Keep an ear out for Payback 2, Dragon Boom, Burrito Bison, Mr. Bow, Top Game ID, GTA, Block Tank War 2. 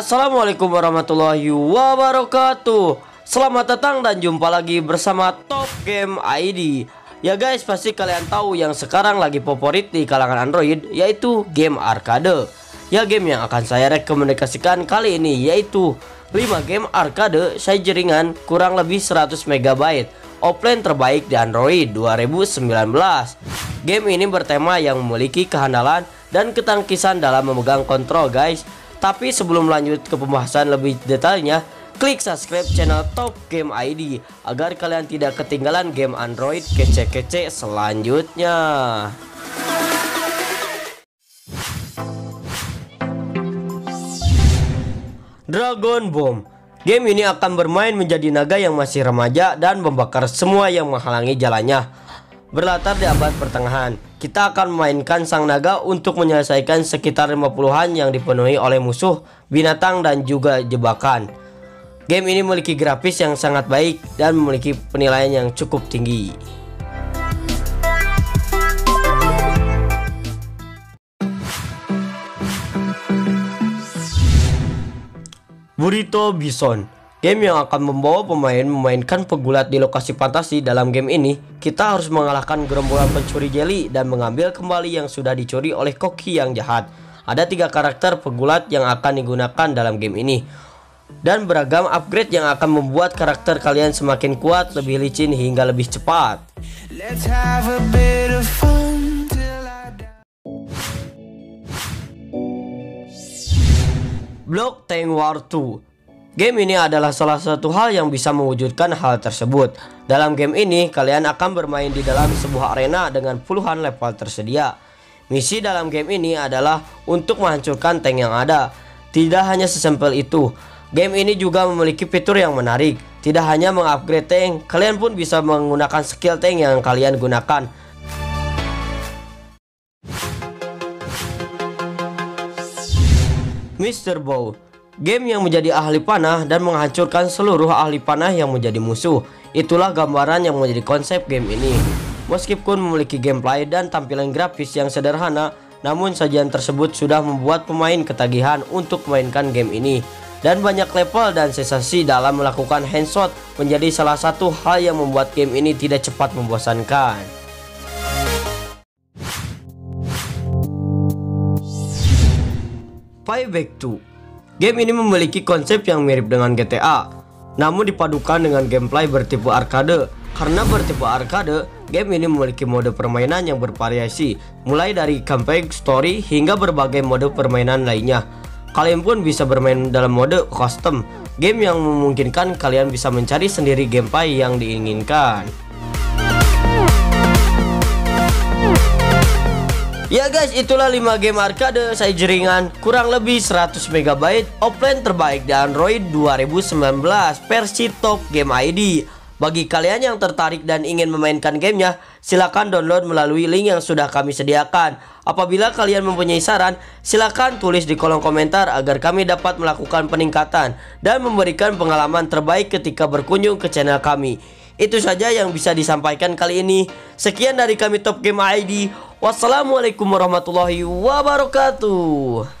Assalamualaikum warahmatullahi wabarakatuh. Selamat datang dan jumpa lagi bersama Top Game ID. Ya guys, pasti kalian tahu yang sekarang lagi favorit di kalangan Android, yaitu game arcade. Ya, game yang akan saya rekomendasikan kali ini yaitu 5 game arcade size jaringan kurang lebih 100 MB offline terbaik di Android 2019. Game ini bertema yang memiliki kehandalan dan ketangkisan dalam memegang kontrol guys. Tapi sebelum lanjut ke pembahasan lebih detailnya, klik subscribe channel Top Game ID agar kalian tidak ketinggalan game Android kece-kece selanjutnya. Dragon Boom. Game ini akan bermain menjadi naga yang masih remaja dan membakar semua yang menghalangi jalannya. Berlatar di abad pertengahan, kita akan memainkan sang naga untuk menyelesaikan sekitar 50-an yang dipenuhi oleh musuh, binatang, dan juga jebakan. Game ini memiliki grafis yang sangat baik dan memiliki penilaian yang cukup tinggi. Burrito Bison. Game yang akan membawa pemain memainkan pegulat di lokasi fantasi. Dalam game ini, kita harus mengalahkan gerombolan pencuri jeli dan mengambil kembali yang sudah dicuri oleh koki yang jahat. Ada 3 karakter pegulat yang akan digunakan dalam game ini, dan beragam upgrade yang akan membuat karakter kalian semakin kuat, lebih licin, hingga lebih cepat. Block Tank War 2. Game ini adalah salah satu hal yang bisa mewujudkan hal tersebut. Dalam game ini, kalian akan bermain di dalam sebuah arena dengan puluhan level tersedia. Misi dalam game ini adalah untuk menghancurkan tank yang ada. Tidak hanya sesimpel itu, game ini juga memiliki fitur yang menarik. Tidak hanya mengupgrade tank, kalian pun bisa menggunakan skill tank yang kalian gunakan. Mr. Bow. Game yang menjadi ahli panah dan menghancurkan seluruh ahli panah yang menjadi musuh. Itulah gambaran yang menjadi konsep game ini. Meskipun memiliki gameplay dan tampilan grafis yang sederhana, namun sajian tersebut sudah membuat pemain ketagihan untuk memainkan game ini. Dan banyak level dan sensasi dalam melakukan handshot menjadi salah satu hal yang membuat game ini tidak cepat membosankan. Payback 2. Game ini memiliki konsep yang mirip dengan GTA, namun dipadukan dengan gameplay bertipe arcade. Karena bertipe arcade, game ini memiliki mode permainan yang bervariasi, mulai dari campaign story hingga berbagai mode permainan lainnya. Kalian pun bisa bermain dalam mode custom, game yang memungkinkan kalian bisa mencari sendiri gameplay yang diinginkan. Ya guys, itulah 5 game arcade size jaringan kurang lebih 100 MB offline terbaik di Android 2019 versi Top Game ID. Bagi kalian yang tertarik dan ingin memainkan gamenya, silakan download melalui link yang sudah kami sediakan. Apabila kalian mempunyai saran, silakan tulis di kolom komentar agar kami dapat melakukan peningkatan dan memberikan pengalaman terbaik ketika berkunjung ke channel kami. Itu saja yang bisa disampaikan kali ini. Sekian dari kami Top Game ID. Wassalamualaikum warahmatullahi wabarakatuh.